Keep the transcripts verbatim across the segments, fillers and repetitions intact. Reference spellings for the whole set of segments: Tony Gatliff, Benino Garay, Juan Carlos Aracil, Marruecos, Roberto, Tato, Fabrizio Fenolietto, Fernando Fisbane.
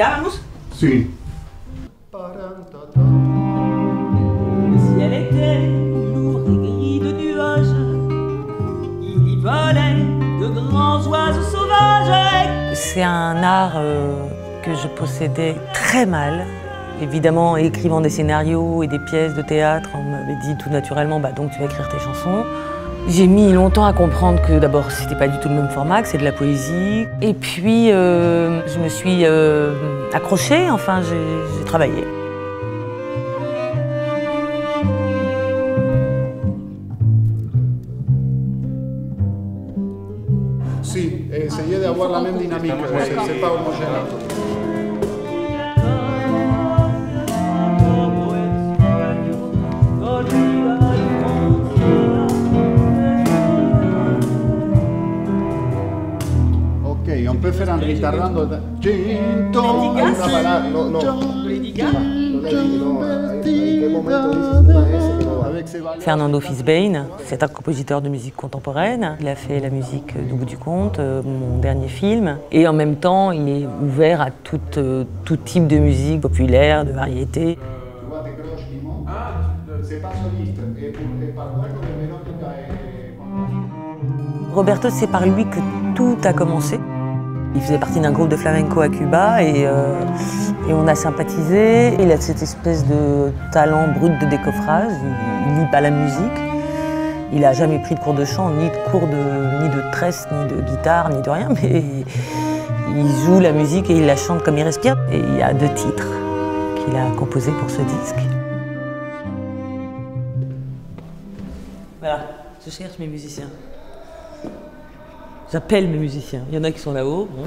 ¿Ya vamos? Sí. Le ciel était lourd et gris de nuages. Il y volait de grands oiseaux sauvages. C'est un art euh, que je possédais très mal. Évidemment, écrivant des scénarios et des pièces de théâtre, on m'avait dit tout naturellement, bah donc tu vas écrire tes chansons. J'ai mis longtemps à comprendre que d'abord, c'était pas du tout le même format, que c'est de la poésie. Et puis, euh, je me suis euh, accrochée, enfin, j'ai travaillé. Si, essayez d'avoir la même dynamique, c'est pas homogène. On peut faire un ritardando. Ginto, Fernando Fisbane, c'est un compositeur de musique contemporaine. Il a fait la musique du bout du compte, mon dernier film. Et en même temps, il est ouvert à tout, tout type de musique populaire, de variété. Roberto, c'est par lui que tout a commencé. Il faisait partie d'un groupe de flamenco à Cuba et, euh, et on a sympathisé. Il a cette espèce de talent brut de décoffrage, il lit pas la musique. Il n'a jamais pris de cours de chant, ni de cours de, ni de tresse, ni de guitare, ni de rien, mais il joue la musique et il la chante comme il respire. Et il y a deux titres qu'il a composés pour ce disque. Voilà, je cherche mes musiciens. J'appelle mes musiciens. Il y en a qui sont là-haut. Bon.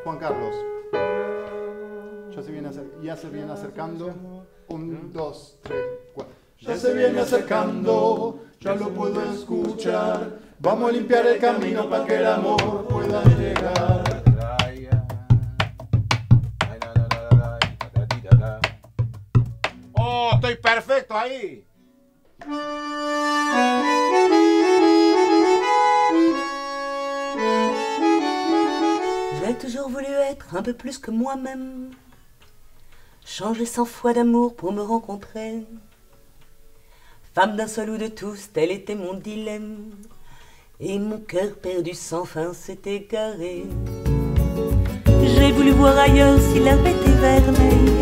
Juan Carlos, ya se viene, ya se viene acercando, un, dos, tres, cuatro. Ya se viene acercando, ya lo puedo escuchar, vamos a limpiar el camino para que el amor pueda llegar. ¡Oh, estoy perfecto ahí! J'ai toujours voulu être un peu plus que moi-même, changer cent fois d'amour pour me rencontrer. Femme d'un seul ou de tous, tel était mon dilemme, et mon cœur perdu sans fin s'est égaré. J'ai voulu voir ailleurs si l'herbe était vermeille,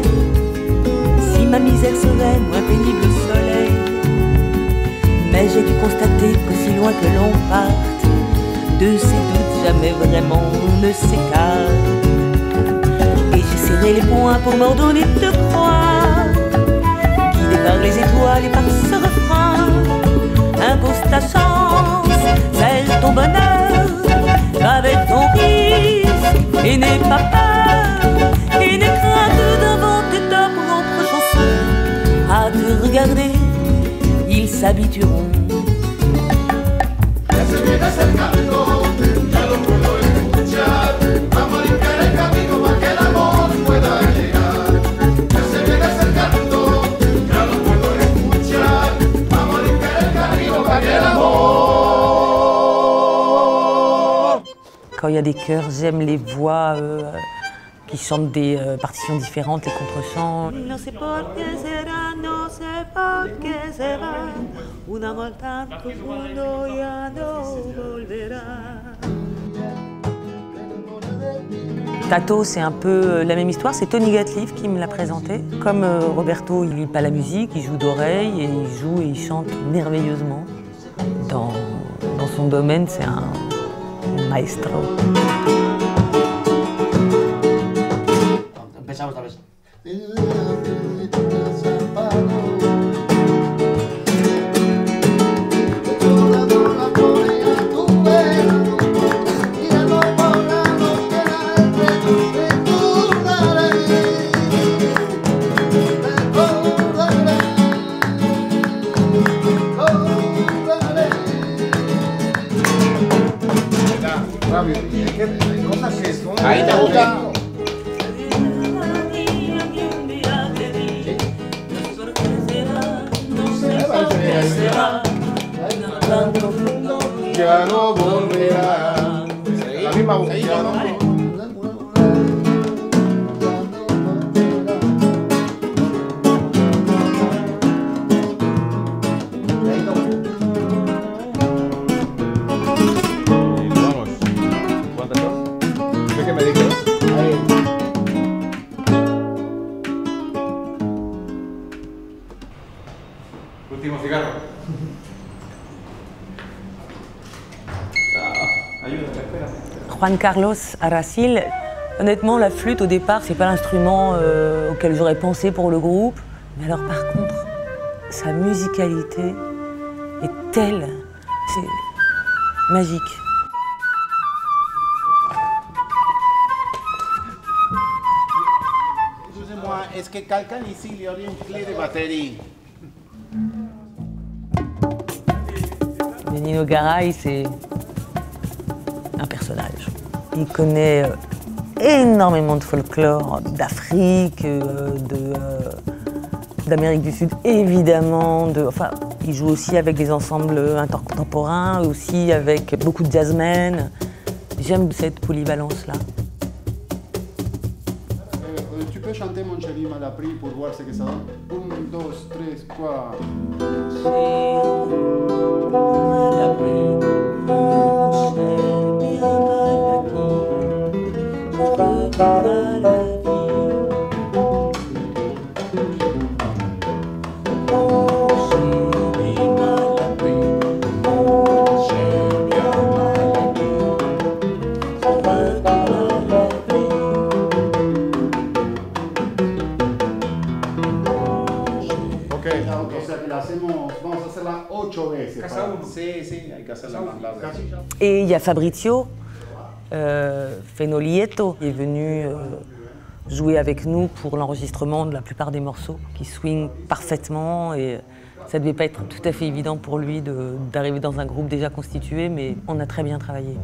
si ma misère serait moins pénible au soleil. Mais j'ai dû constater qu'aussi loin que l'on parte, de ces doutes jamais vraiment on ne s'écarte. Et j'ai serré les poings pour m'ordonner de croire, guidé par les étoiles et par ce refrain. Impose ta chance, celle ton bonheur, avec ton risque, et n'aie pas peur, et n'aie crainte d'inventer ta propre chanson. À te regarder, ils s'habitueront. Quand il y a des chœurs, j'aime les voix euh, qui chantent des euh, partitions différentes, les contre-chants. Tato, c'est un peu la même histoire, c'est Tony Gatliff qui me l'a présenté. Comme euh, Roberto, il ne lit pas la musique, il joue d'oreille, et il joue et il chante merveilleusement. Dans, dans son domaine, c'est un maestro. sabios. Es que hay cosas que son... Ahí te gusta. No se va, se va. Tan profundo ya no volverá. La misma voz. Juan Carlos Aracil. Honnêtement, la flûte au départ, c'est pas l'instrument euh, auquel j'aurais pensé pour le groupe. Mais alors, par contre, sa musicalité est telle, c'est magique. Excusez-moi, est-ce que quelqu'un ici il y aurait une clé de batterie? Benino Garay, c'est un personnage. Il connaît énormément de folklore, d'Afrique, d'Amérique du Sud, évidemment. De, enfin, il joue aussi avec des ensembles intercontemporains, aussi avec beaucoup de jazzmen. J'aime cette polyvalence-là. Euh, tu peux chanter Mon chéri Malapris pour voir ce que ça donne. Un, deux, trois, quatre. Et il y a Fabrizio euh, Fenolietto qui est venu euh, jouer avec nous pour l'enregistrement de la plupart des morceaux, qui swing parfaitement, et ça ne devait pas être tout à fait évident pour lui d'arriver dans un groupe déjà constitué, mais on a très bien travaillé.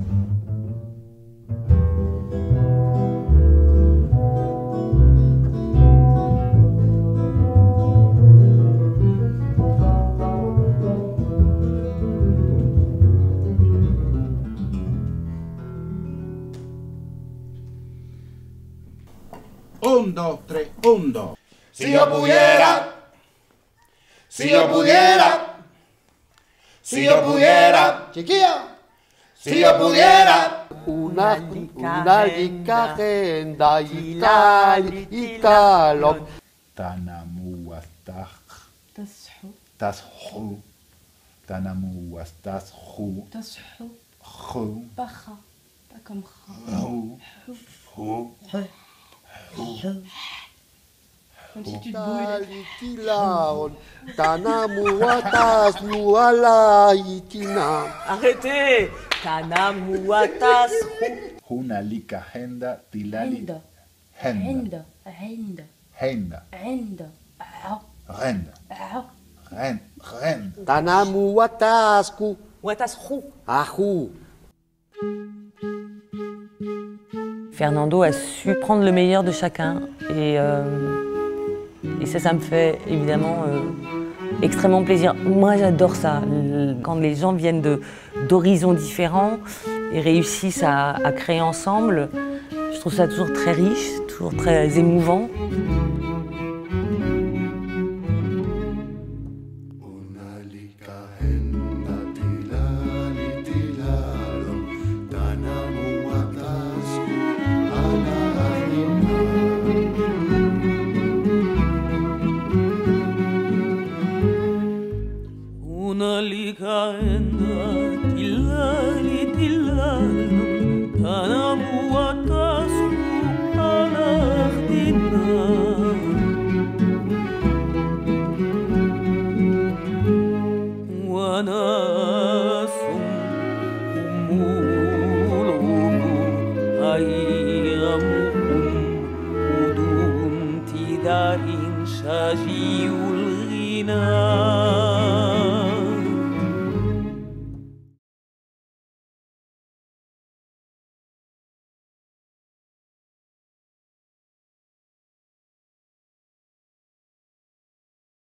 Un, dos, tres, un, dos. Si yo pudiera, si yo pudiera, si yo pudiera, chiquilla, si yo pudiera. Una, una yikajenda, yitali, yitalop. Tanamuastaj. Tashu. Tashu. Tanamuastajhu. Tashu. Hu. Baja. Bakam ha. Hu. Hu. Même si tu te brûles. Arrêtez. Fernando a su prendre le meilleur de chacun, et, euh, et ça, ça me fait évidemment euh, extrêmement plaisir. Moi, j'adore ça, quand les gens viennent d'horizons différents et réussissent à, à créer ensemble. Je trouve ça toujours très riche, toujours très émouvant. I'll see you.